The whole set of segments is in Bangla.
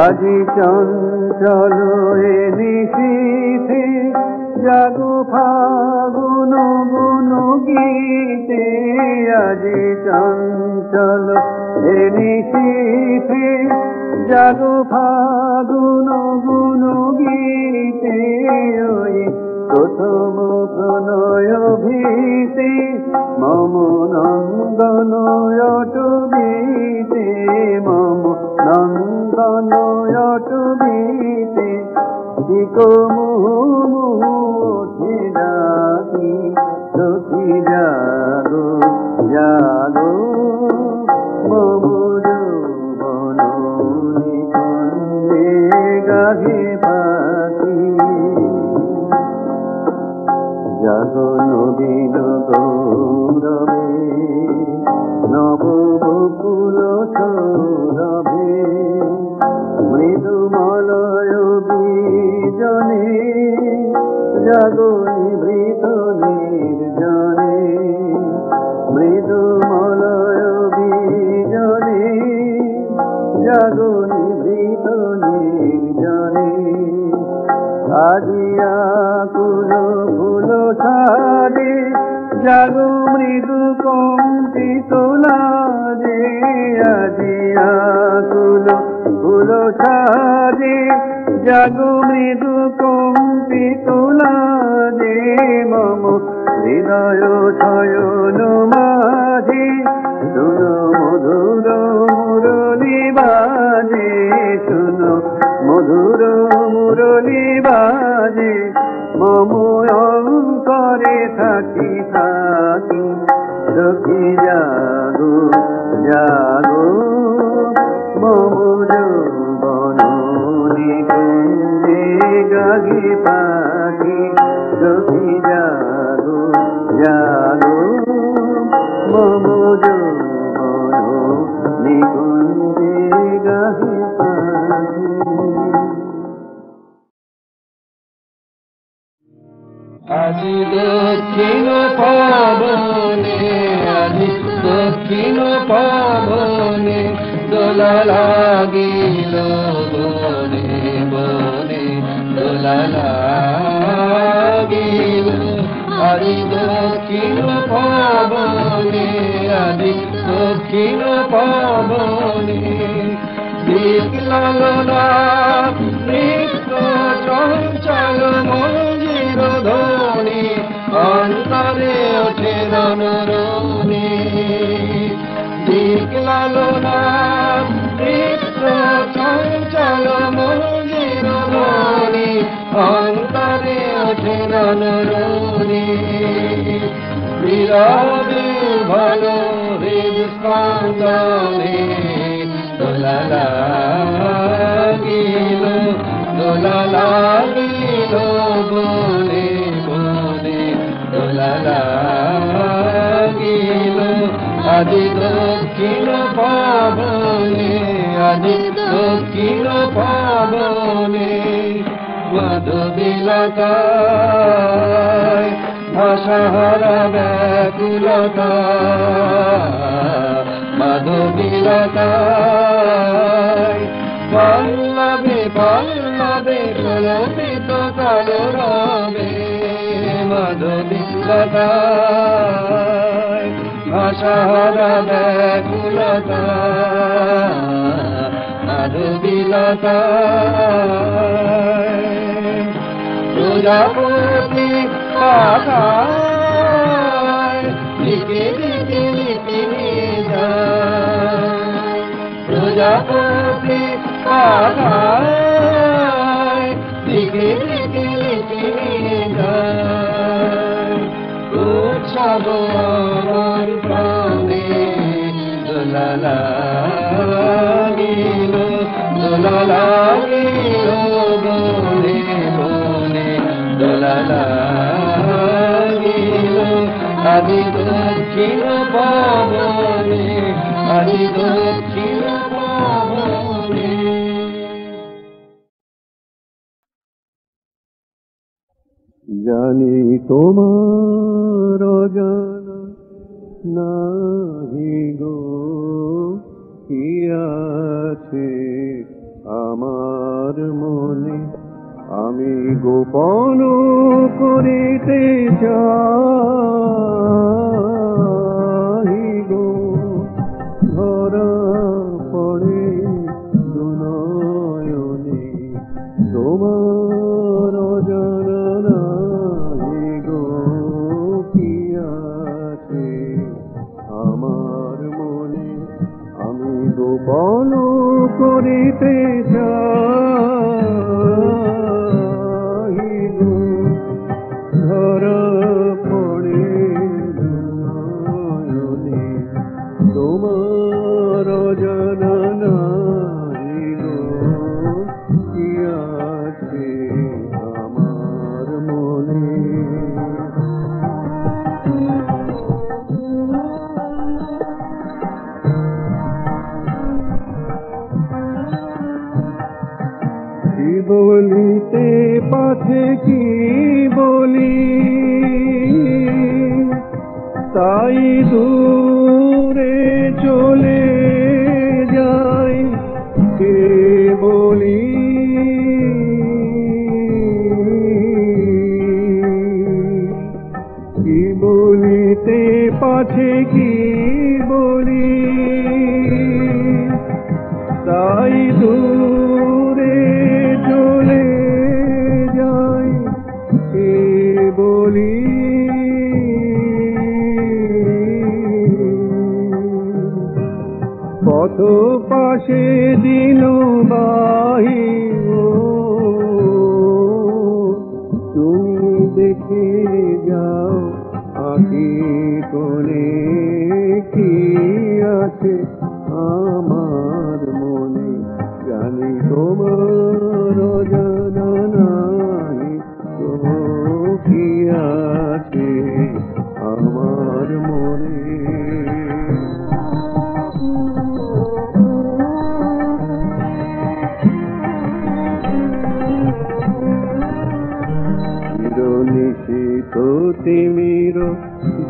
আজি চঞ্চল এ নিশীথে জাগো ফাগুন গুণ গীতে, আজি চঞ্চল এ নিশীথে জাগো ফাগুন গুণ গীতে, ওই প্রথম প্রণয় ভীতে মম নন্দন অটুবিতে, মম নন্দন অটুবিতে দিকো মুহু মুহু উঠে ডাকি সখী জাগো জাগো মম যৌবন নিকন্দে গাহি পাখি জাগো নবীন গৌরবে নব বকুল সৌরভে মৃদু মলয় বীজনে জাগো নিভৃত নির্জনে, মৃদু মলয় বীজনে জাগো নিভৃত নির্জনে, আজিয়া কুল ভুল সারে জাগো মৃদু কম্পিত লাজে, আজিয়া কুল ভুল সারে জাগো মৃদু কম্পিত লাজে, মম হৃদয় শয়ন মাঝে শুন মধুর মুরলী বাজে, শুন মধুর মুরলী বাজে মম অন্তরে থাকি থাকি সখী জাগো জাগো মম যৌবন নিকুঞ্জে গাহি পাখি সখী জাগো জাগো মম যৌবন নিকুঞ্জে গাহি পাখি। আজি দক্ষিণ পাবনে, আজি দক্ষিণ পাবনে দোলা লাগিল বনে বনে দোলা লাগিল, আজি দক্ষিণ পাবনে, আজি দক্ষিণ পাবনে দীপ লালনা নৃত্য চঞ্চল মঞ্জির ধ্বনি অন্তরে ওঠে রণরণি, দীপ লালনা নৃত্য চঞ্চল মঞ্জির ধ্বনি অন্তরে ওঠে রণরণি, বিরহে ভালো হৃদস্পন্দনে দোলা লাগিল দোলা লাগিল বনে বনে দোলা লাগিল, আজি দক্ষিণ পাবনে, আজি দক্ষিণ পাবনে মধুবিলাকায় ভাষাহারা ব্যাকুলতা, মধুবিলাকায় পল্লবে পল্লবে কলপিত কলরবে, মধুবিলাকায় ভাষাহারা ব্যাকুলতা, মধুবিলাকায় প্রজাপতি পাখায় লিখে লিখে লিখে নিয়ে যায়, প্রজাপতি পাখায় লিখে লিখে লিখে নিয়ে যায়, উৎসব আমার প্রাণে দোলা লাগিল দোলা লাগিল বনে বনে দোলা লাগিল, আজি দক্ষিণ পাবনে, আজি দক্ষিণ পাবনে। জানি তোমার অজানা নাহি গো কি আছে আমার আমি গোপন করিতে চাই গো ধরা পড়ে দু নয়নে তোমার অজানা নাই গো কি আছে আমার মনে আমি গোপন করিতে বলিতে পাছে কি বলি তাই দূরে চলে যাই কে বলি কি বলিতে পাছে কি বলি তাই পথ পাশে দিন বাহি তুমি দেখে যাও আঁকি কোণে কি আছে আমার মনে জানি তোমার জানা নাই তো কি আছে আমার মনে তিমির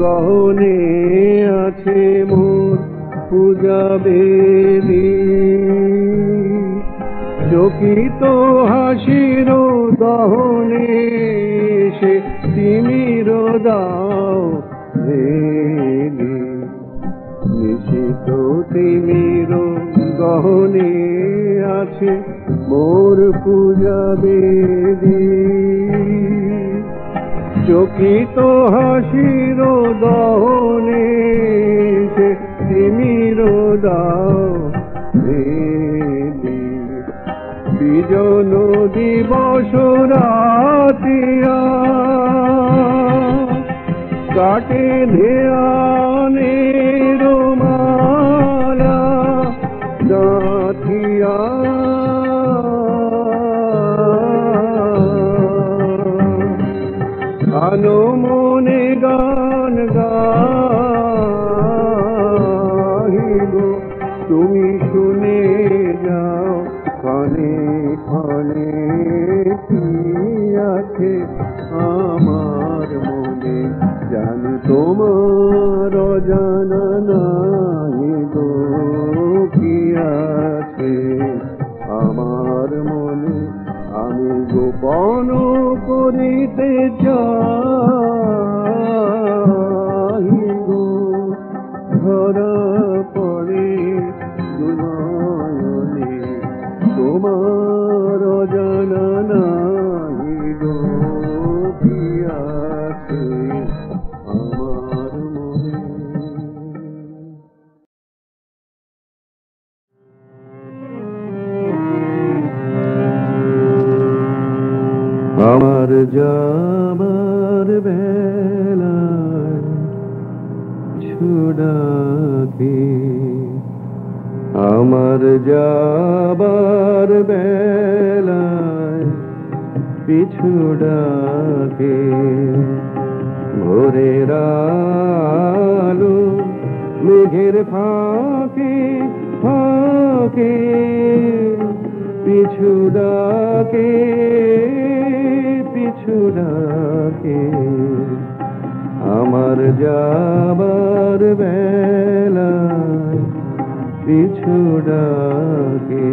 গহনে আছে মোর পূজা বেদী চকিত হাসির দহনে সে তিমির দাও বেদী নিশিত তিমির গহনে আছে মোর পূজা বেদী চকিত হাসির দহনে সে তিমির দাও বেদী বিজন দিবস রাতিয়া কাটে ধ্যানের মালা গাঁথিয়া আনো মনে গান গাইব তুমি শুনে যাও কানে কানে কি আছে আমার মনে জানি তোমার জানা নাই গো কি আছে আমার মনে আমি গোপন করিতে চাই গো ধরা পড়ে দু নয়নে তোমার জানা নাই গো কি আছে আমার মনে আমার যাবার বেলায় ছুডাকে আমার যাবার বেলায় পিছু ডাকে ভোরের আলো মেঘের ফাঁকে ফাঁকে পিছু ডাকে ছুডাকে আমার যাবার বেলায় পিছু ডাকে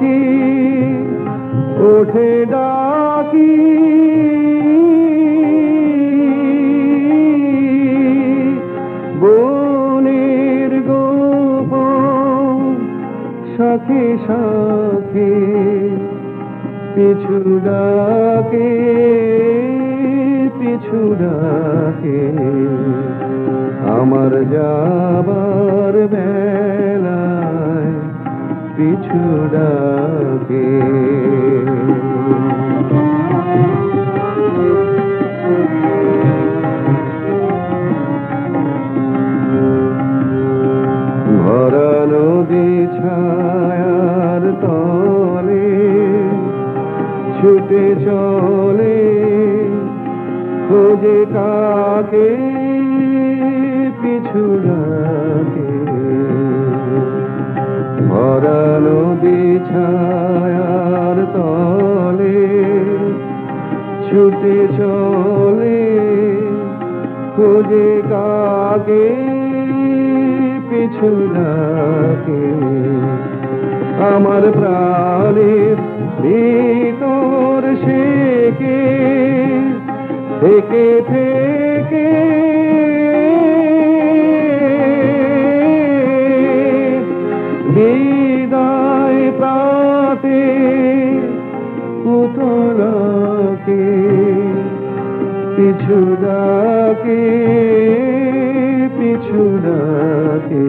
পাখি ওঠে ডাকি বনের গোপন সাথে সাথে পিছু ডাকে পিছু ডাকে আমার যাবার বেলায় পিছু ডাকে ভরা নদী ছায়ার তলে ছুটে চলে খোঁজে কাকে পিছু ডাকে ভরা নদী ছায়ার তলে ছুটে চলে খোঁজে কাকে পিছু ডাকে আমার প্রাণের ভিতর সে কে থেকে থেকে বিদায় প্রাতে পুতলাকে পিছু ডাকে পিছু ডাকে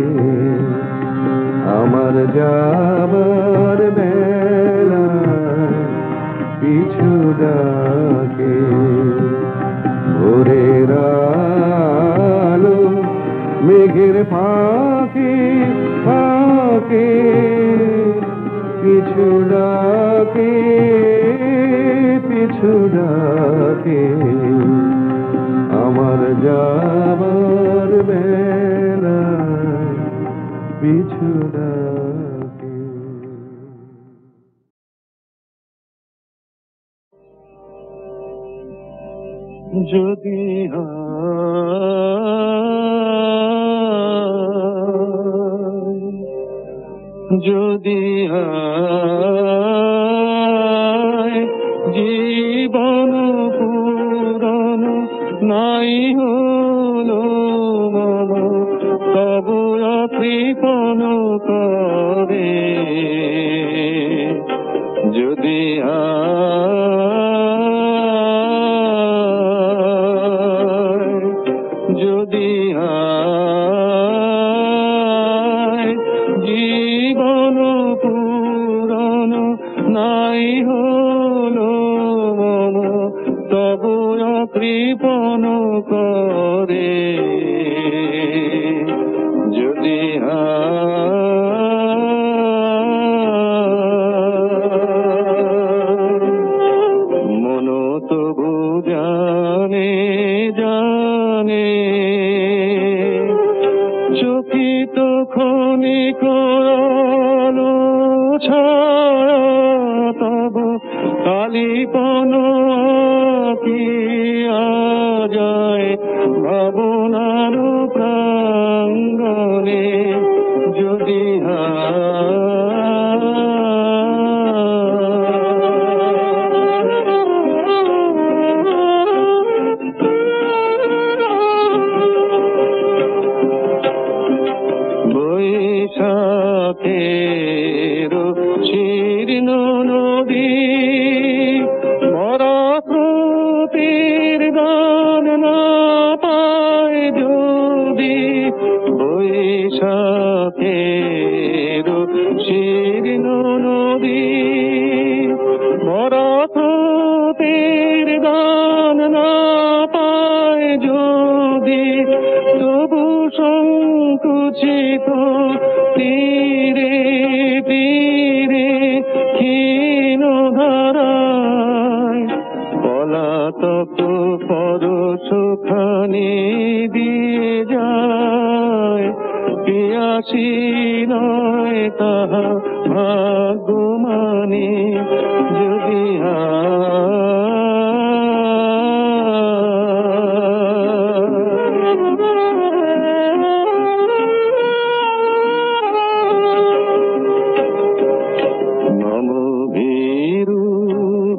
আমার যাবার বেলা পিছু ডাকে ভোরের আলো মেঘের ফাঁকে ফাঁকে পিছু ডাকে পিছু ডাকে আমার যাবার বেলা পিছু ডাকে যদি যদি জীবন পুরাণ নাই হলো মন তবু কৃপণ করে যদি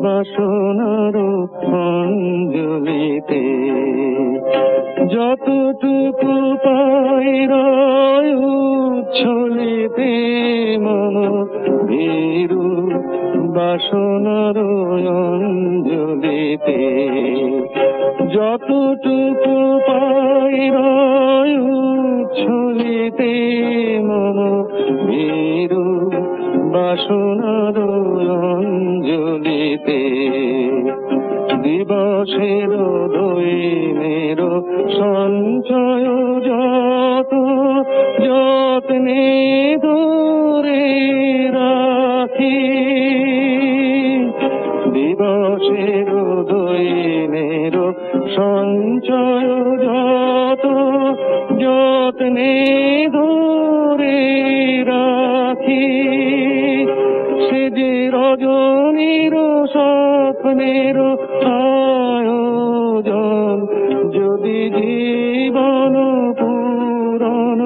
বাসনার অঞ্জলিতে যতটুকু পাই রয় উচ্ছলিতে মন ভীরু বাসনার অঞ্জলিতে যতটুকু পাই রয় উচ্ছলিতে মন ভীরু বাসনার অঞ্জলিতে দিবসের দৈনের সঞ্চয় যত যত্নে ধরে রাখি দিবসের দৈনের সঞ্চয় যত যত্নে ধরে রাখি সে যে রজনীর স্বপ্নের আয়োজন যদি জীবন পূরণ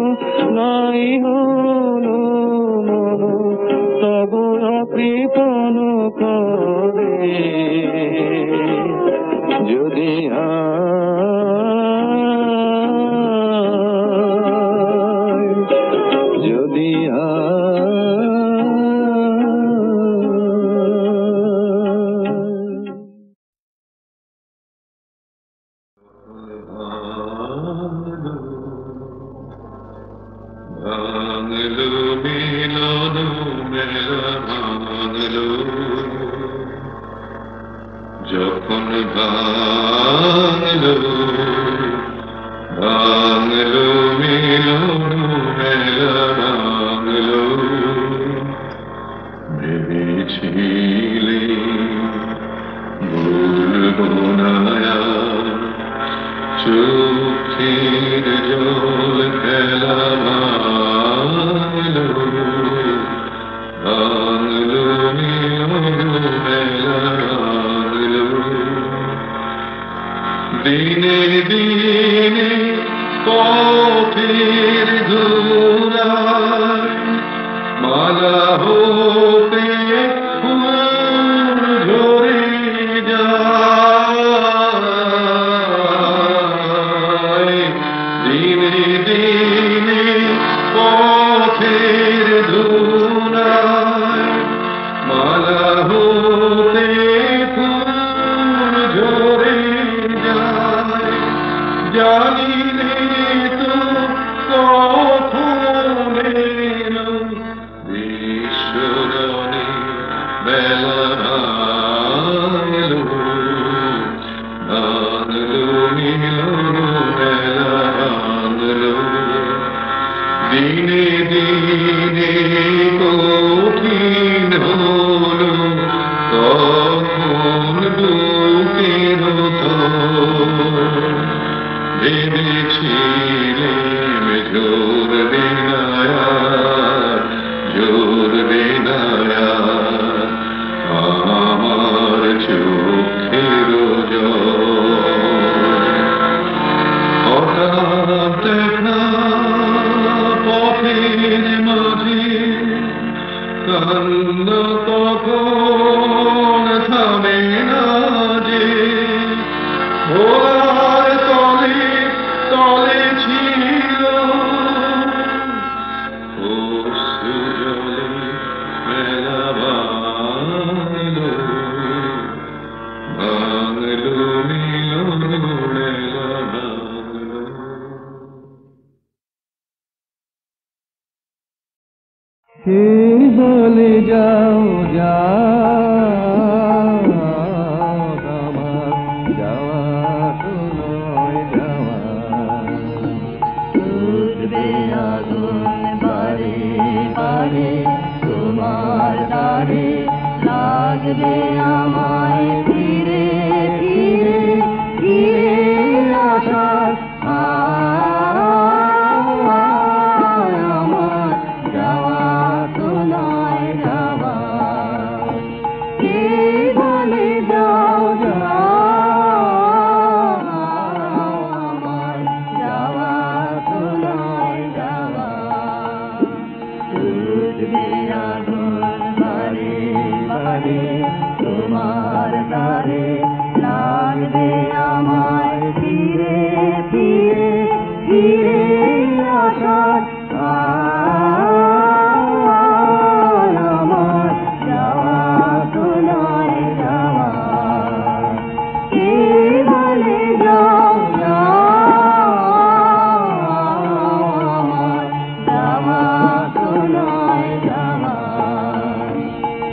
নাই হল মন তবু কৃপণ করে যদি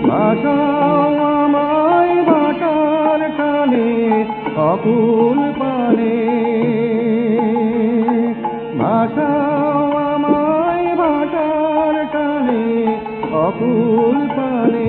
ভাষা আমায় ভাটার টানে অকুল পানে, ভাষা আমায় ভাটার টানে অকুল পানে।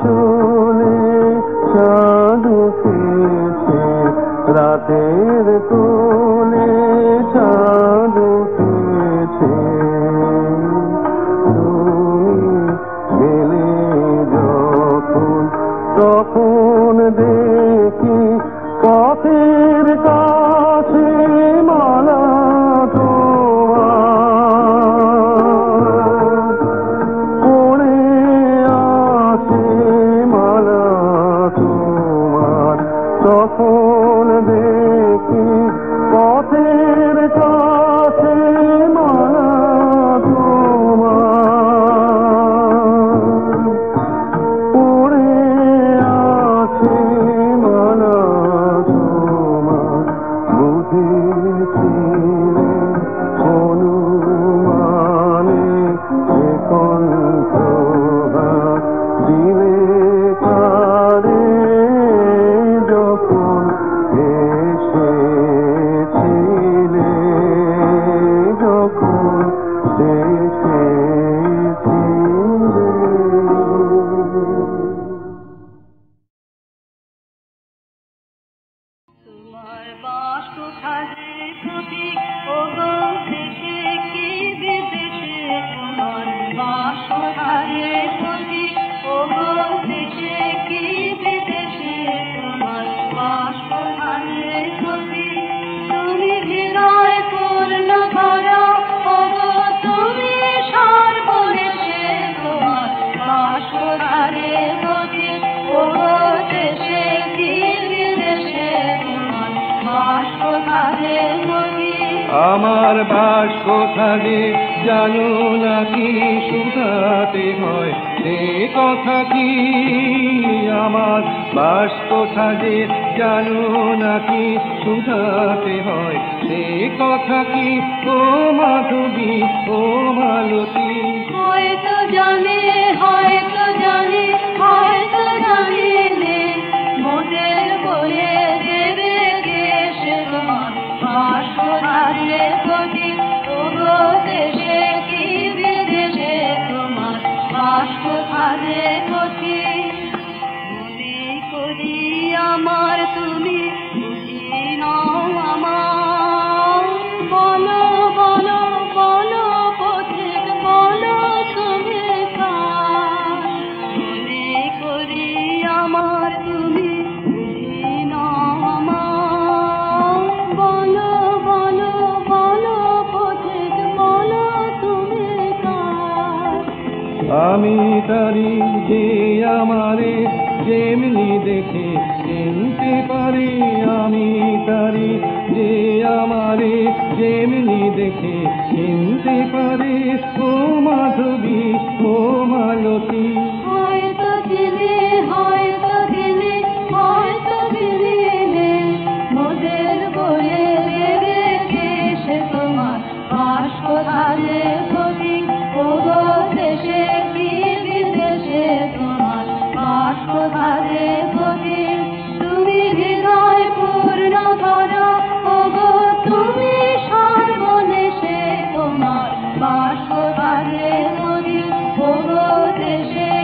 চুলি চাঁদু ফিরছে রাতের কোলে চাঁদু ফিরছে তুমি গেলে যখন তখন দেখি পথের কাছে মালা তখন দেখি পথের কাছে মালা তোমার পড়ে আছে মালা তোমার বুঝেছি অনুমানে এখন তোমার দিলে কারে আমার বাস কোথায় জানো না কি শুধাতে হয় সে কথা কি আমার বাস কোথায় জানো না কি শুধাতে হয় সে কথা কি ও মাধবী ও মালতী হয়তো জানে হয়তো জানি হয়তো জানি মনের বলে দেবে গে সে তোমার বাসরে গতি ও দেশে কি বিদেশে তোমার বাসরে গতি মনে করি আমার তুমি বুঝি নাও আমার বলো বলো বলো পথে বলো তুমি কার মনে করি আমার তুমি আমি তারি যে আমারে যেমনি দেখে চিনতে পারি আমি তারি যে আমারে যেমনি দেখে চিনতে পারি ও মাধবী ও মালতী হয়তো দিনে হয়তো দিনে হয়তো দিনে মোদের বলে দেবে কে সে তোমার বাস কোথায় গতি ও দেশে তুমি হৃদয় পূর্ণ ধরো ওগো তুমি সর্বনেশে তোমার বাস বারে ওগো দেশে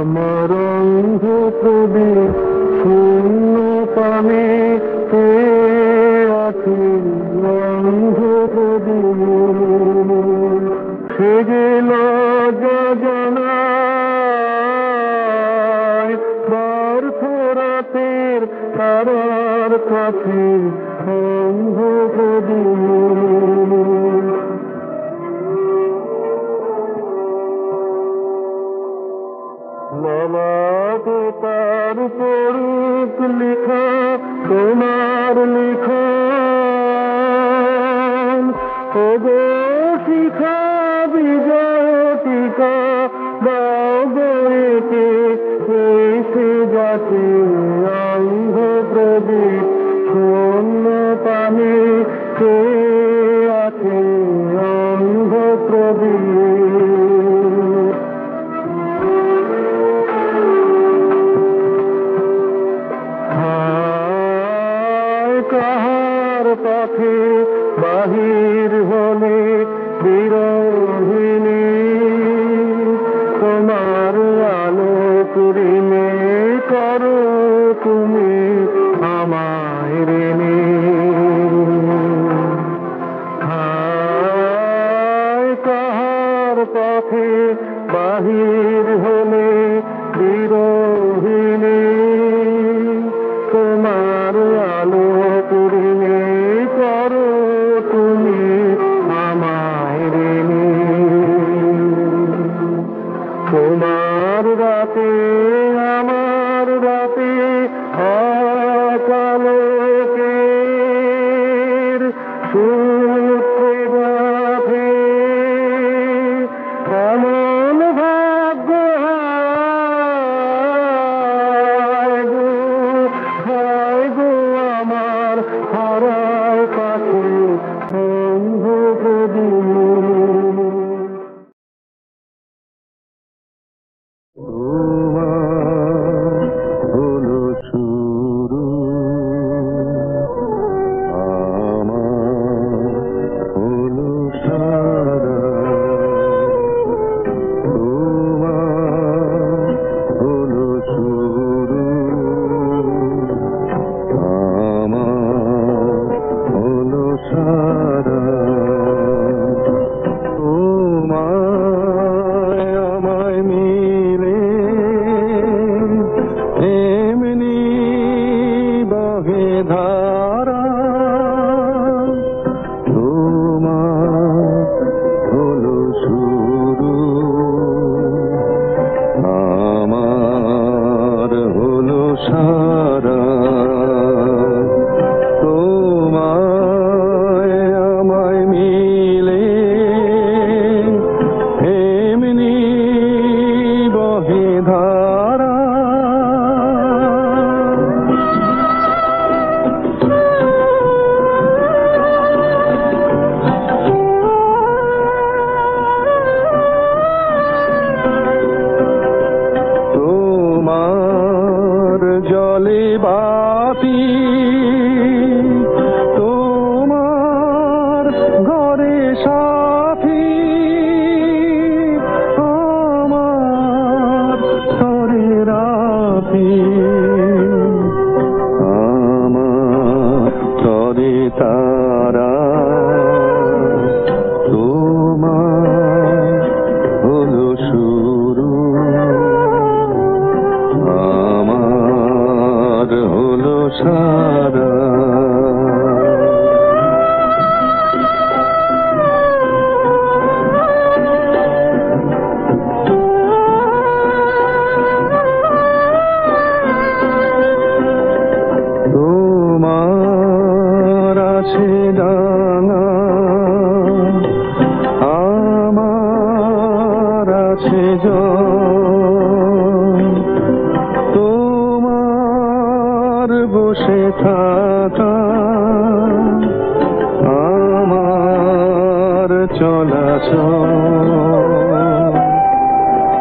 আমার অঙ্গ প্রবি শূন্যতামে তে আখিল অঙ্গ প্রবি সে গেল যোজনায় বর্ষরাতের তারার কাছে অঙ্গ প্রবি তোমার পরুক লিখা তোমার লিখা ওগো শিখা বিজয়টিকা দাও গোয়েকে এসে যাতে অঙ্গ প্রদীপ শূন্য পানি সে আছে অঙ্গ প্রদীপ পাখি বাহির হলে বিরহিনী তোমার আলো করিনে করো তুমি আমায় ঋণী হায় কাহার পাখি বাহির হলে বিরহিনী তোমার আলো করিনে আমার রাতে অকালের সূত্রে রাতে এমন ভাগ্য হায় গো হায় গো আমার হারায় কাছে অন্ধ প্রদীপ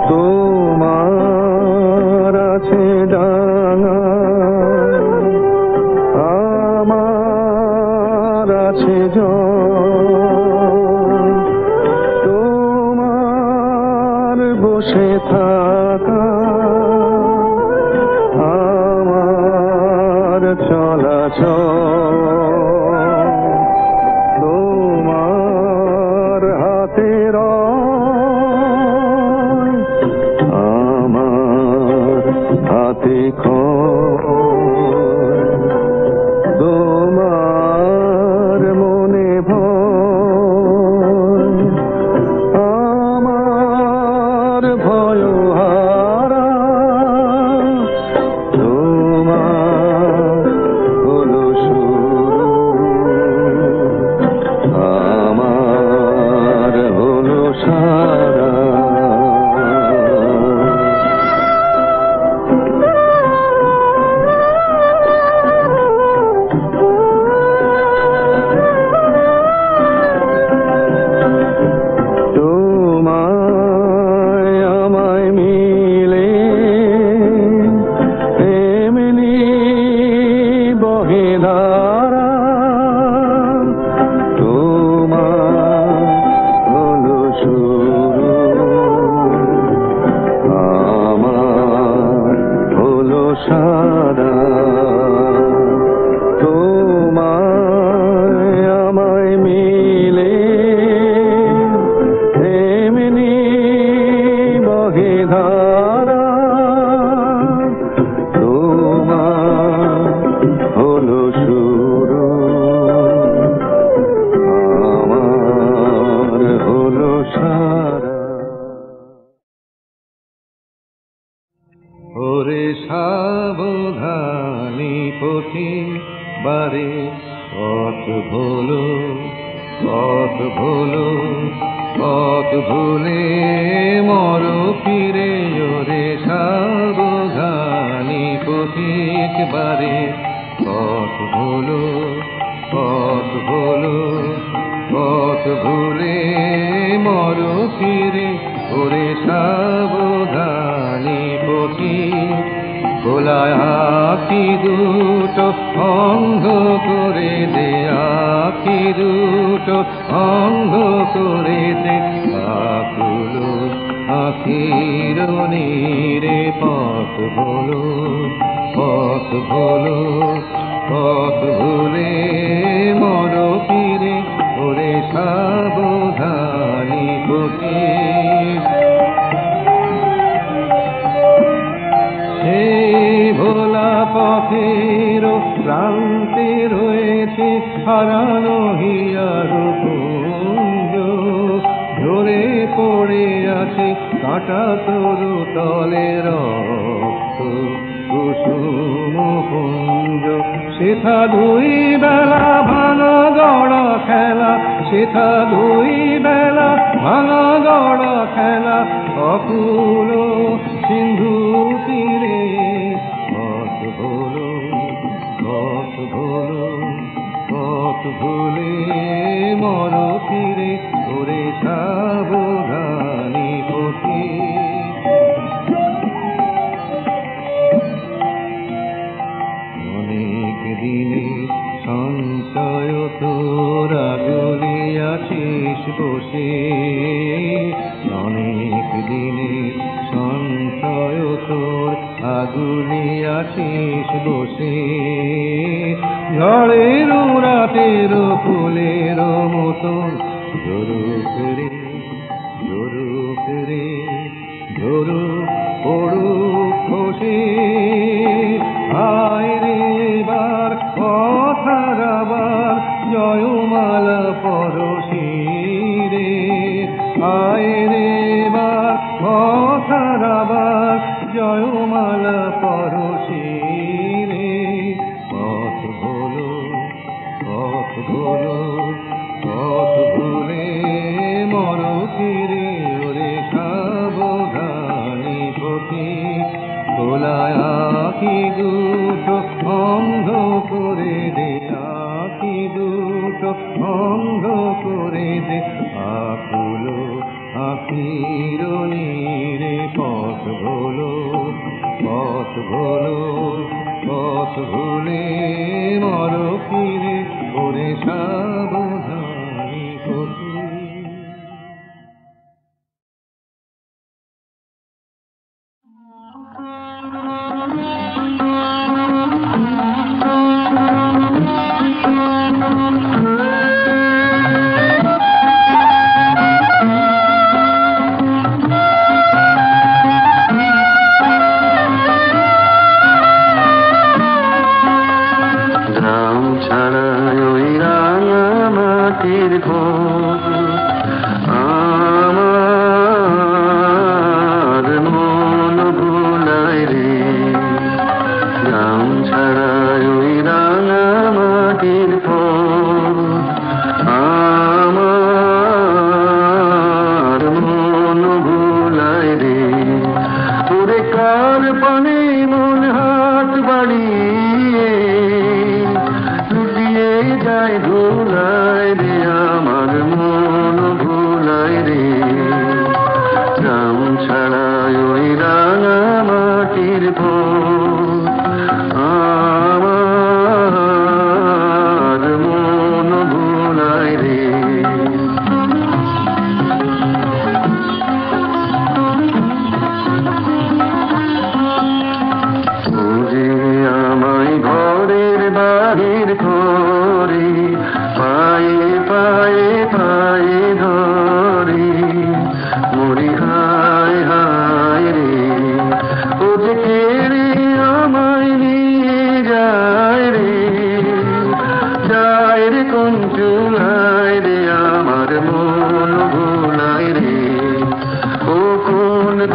তোমার বসে থাকা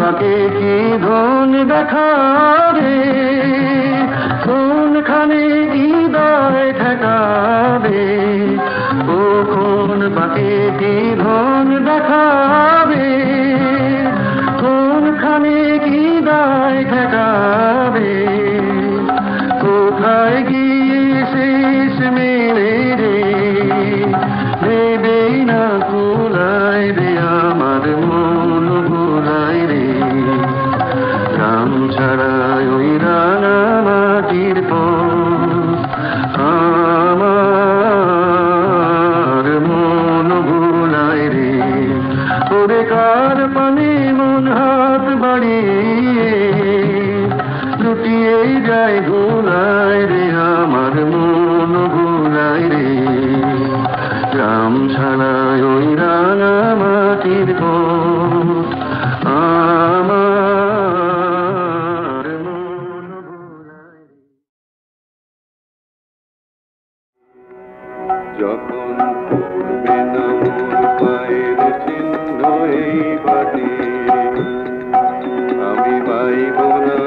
আমাকে কি ধন দেখাবে, কোনখানে হৃদয় ঠেকাবে, ও কোন বাকে কি ধন দেখাবে, কোনখানে হৃদয় ঠেকাবে, কোথায় গিয়ে শেষ মেলে রে দেবেই না কুলায় রে আমার মন ভুলায় রে রাম ছাড়া ওই রানা মাটির পথ আমার মন ভুলায় রে ওরে কার পানে মন হাত বাড়িয়ে লুটিয়ে যায় ভুলায় রে আমার মন ভুলায় রে রাম ছাড়া ওই রাঙা মাটির পথ আমার। যখন পড়বে না মোর পায়ের চিহ্ন এই বাটে আমি পাইব না,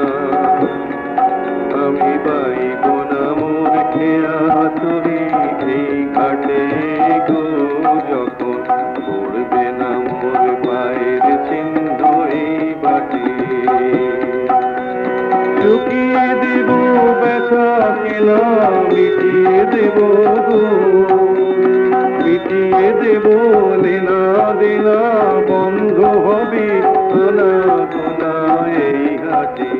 আমি পাইব না মোর খেয়া হাতুড়ি এই কাটে গো। যখন পড়বে না মোর পায়ের চিহ্ন এই বাটে লুকিয়ে দেব ব্যথা খেলা মিটিয়ে দেব গো, মিটিয়ে দেব লীলা দিলা বন্ধ হবে আনা গোনা এই ঘাটে।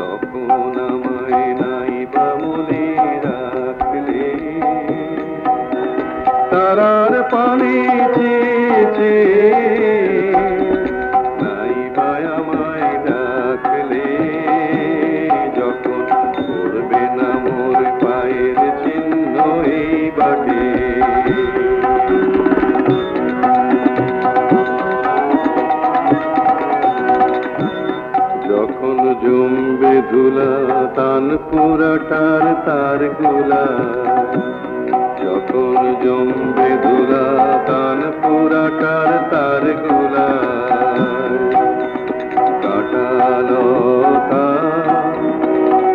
তখন আমায় নাই বা মনে রাখলে তারার পানে চেয়েছে, নাই বা আমায় ডাকলে। যখন করবে না মোর পায়ের চিহ্ন এই বাটে জমবে ধুলা তান পুরাটার তার গুলা, যখন জমবে ধুলা তান পুরাটার তার গুলা কাটালতা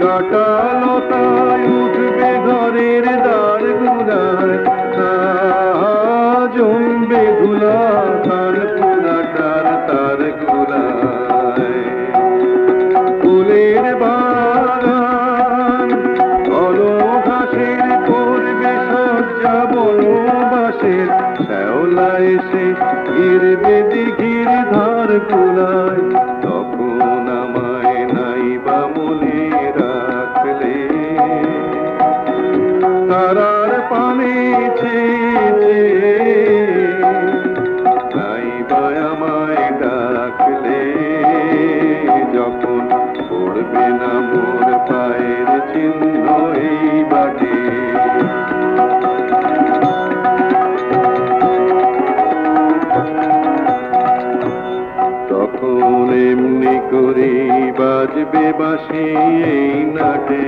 কাটালতায় উঠবে ঘরের দ্বার গুলা। জমবে ধুলা তান পুরাটার তার গুলা এসে ঘিরবে দিঘির ধার কুলায়। তখন আমায় নাই বা মনে রাখলে তারার পানে চেয়েছে, নাই বা আমায় ডাকলে। যখন পড়বে না মোর পায়ের চিহ্ন এই বাটে এমনি করে বাজবে বাঁশি এই নাটে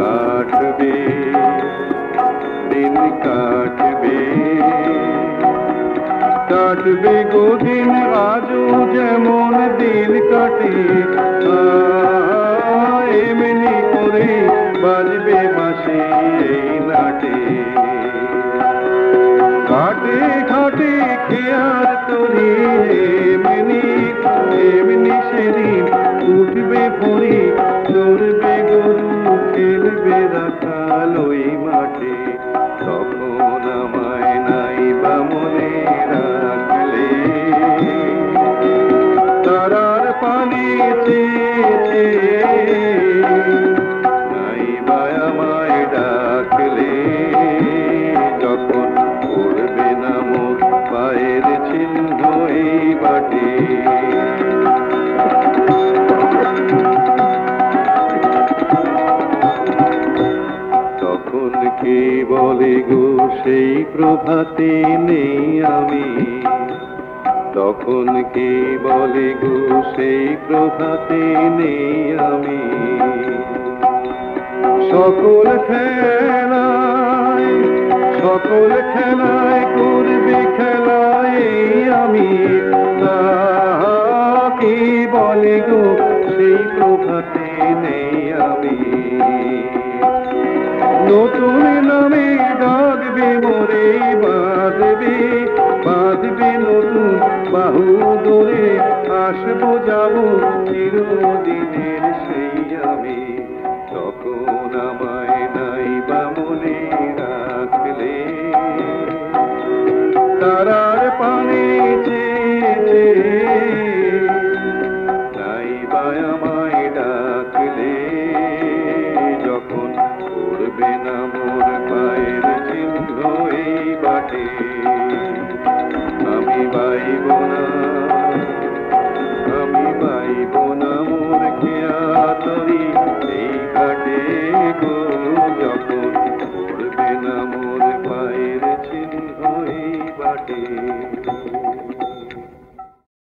কাটবে দিন কাটবে কাটবে গোদিন আজও যেমন দিন কাটে। এমনি করে বাজবে বাঁশি এই নাটে ঘাটে ঘাটে খেয়ার তরি এমনি এমনি সেদিন উঠবে পরে চড়বে গরু খেলবে রাখাল ওই মাঠে। তখন আমায় নাই বা মনে রাখলে তারার পানি চেয়েছে, নাই বা আমায় ডাকলে। যখন পড়বে না মোর পায়ের চিহ্ন এই বাটে তখন কে বলে গো সেই প্রভাতে নেই আমি, তখন কে বলে গো সেই প্রভাতে নেই আমি। সকল খেলায় সকল খেলায় করবে খেলায় আমি। কি বলে গো সেই প্রভাতে নেই আমি নতুন নামে ডাকবে মোরে বাঁধবে বাঁধবে নতুন বাহু ধরে আসবো যাবো চিরদিনের সেই আমি তখন আমার